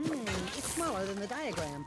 It's smaller than the diagram.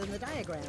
Than the diagram.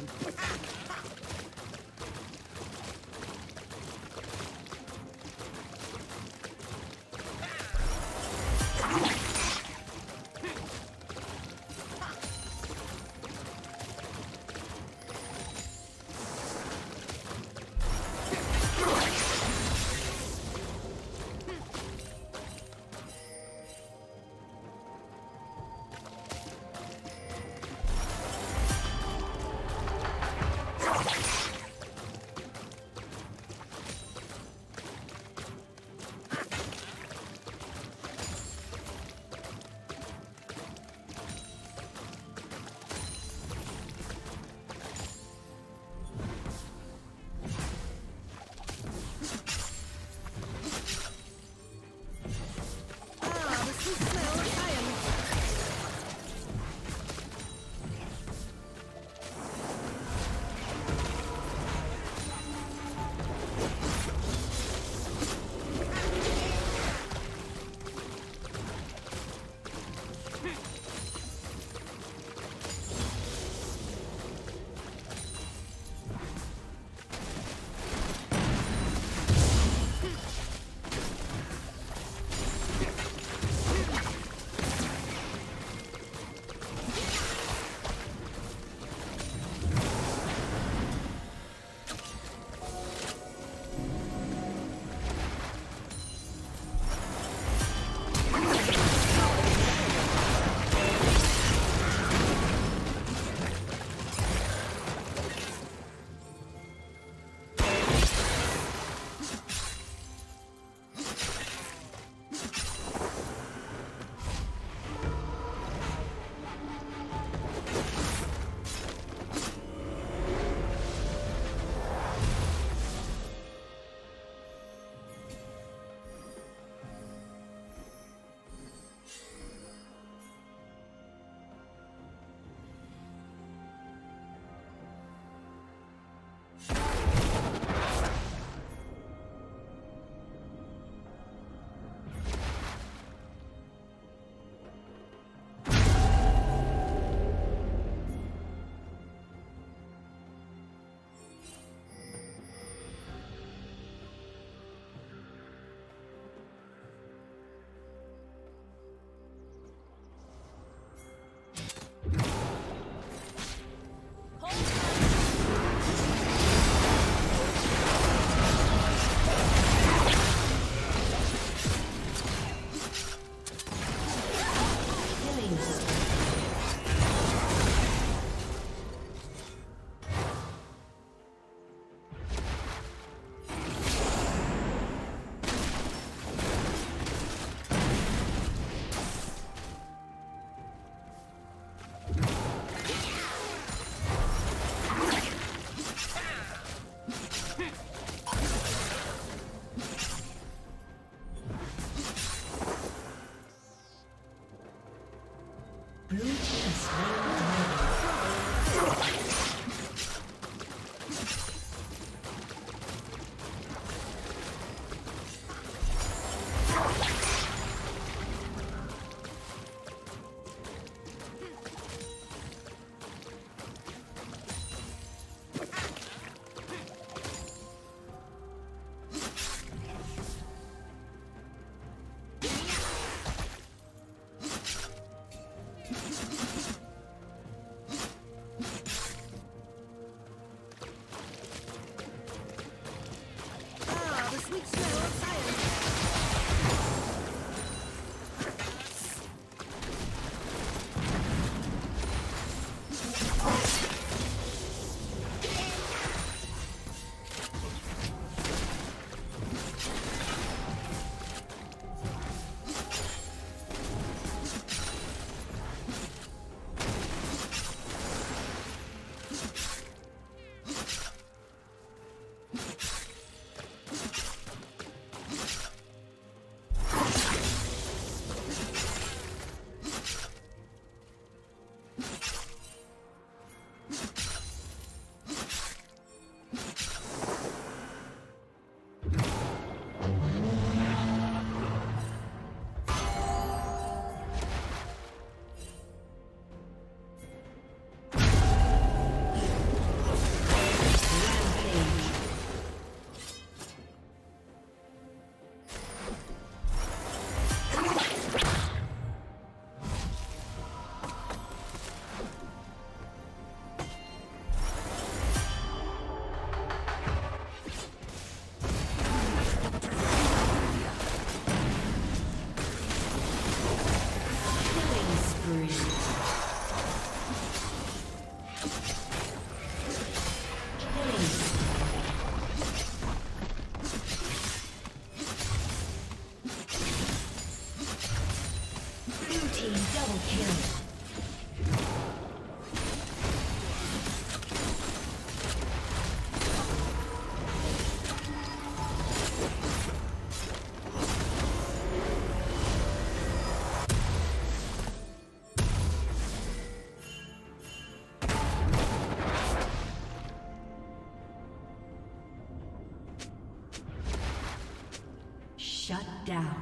Shut down.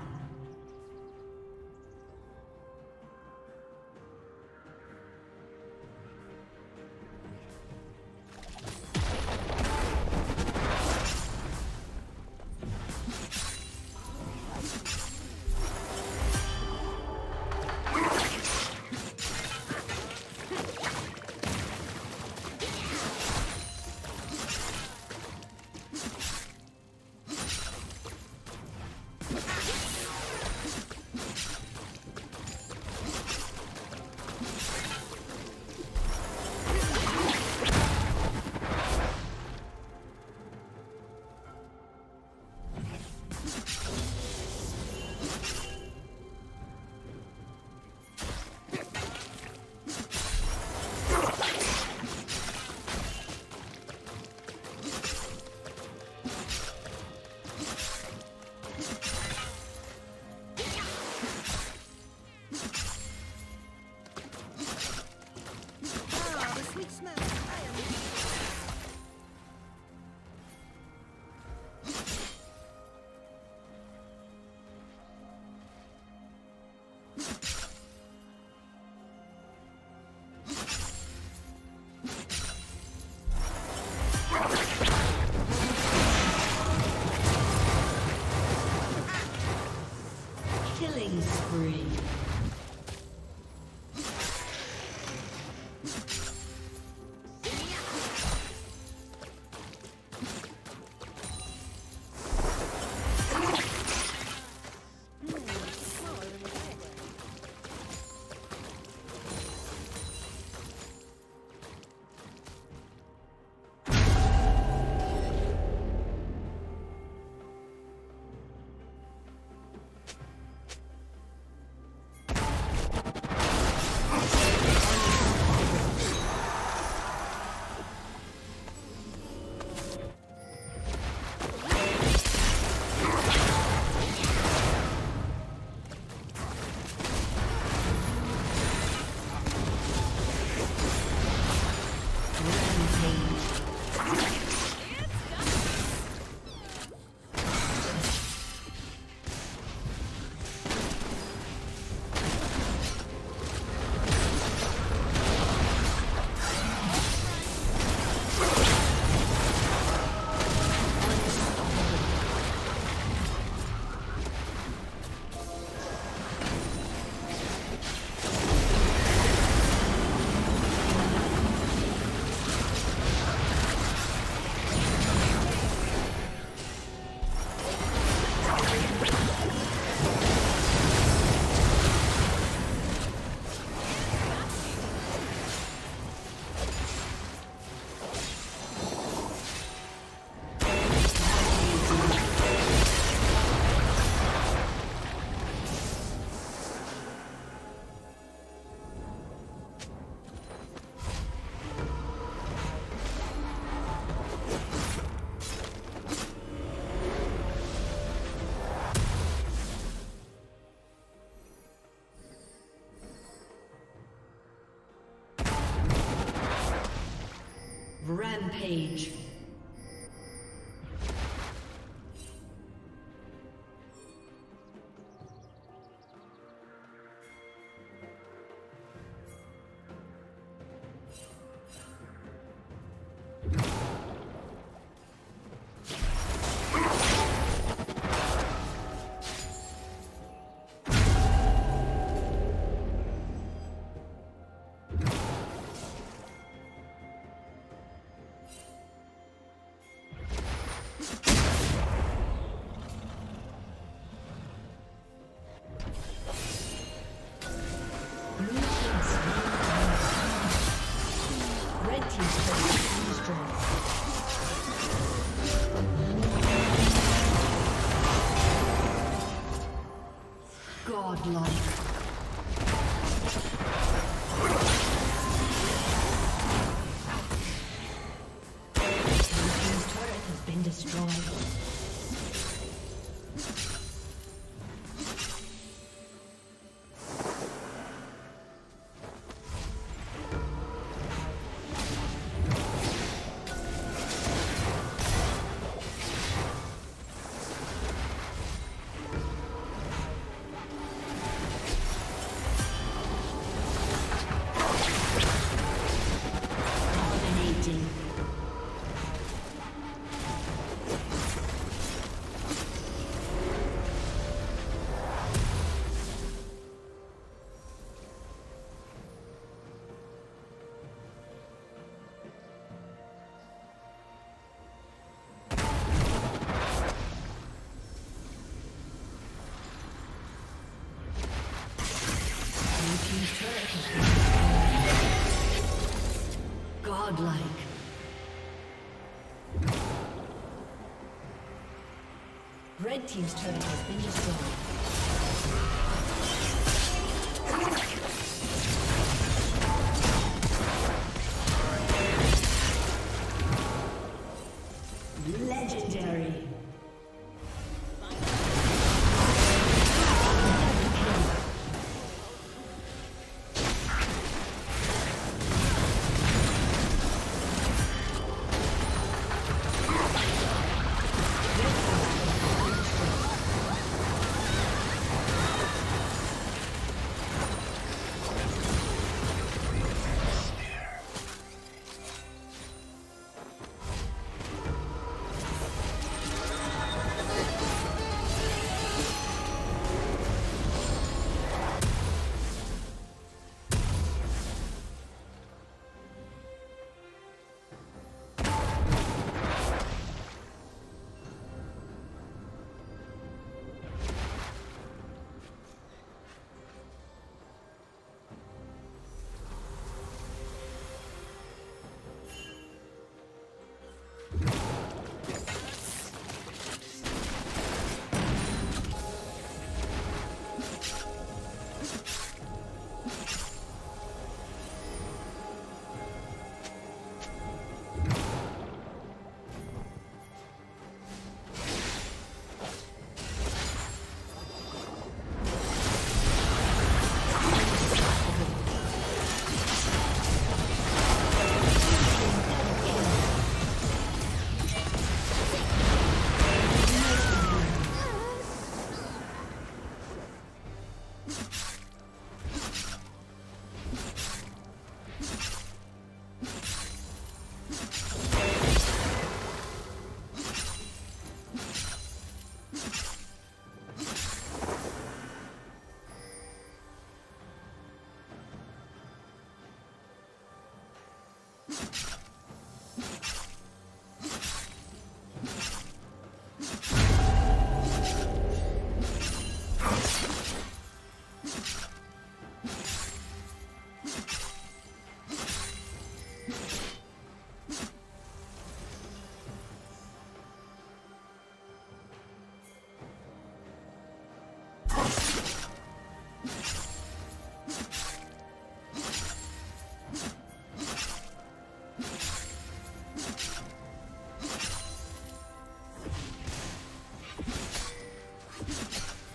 Rampage. Godlike. Godlike. Red team's turret has been destroyed.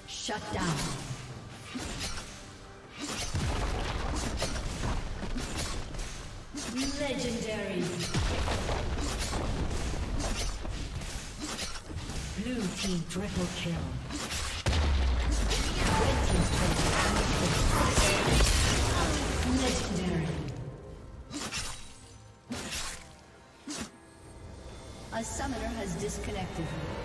Shut down. Legendary. Blue team triple kill. Red team's triple kill. Legendary. A summoner has disconnected.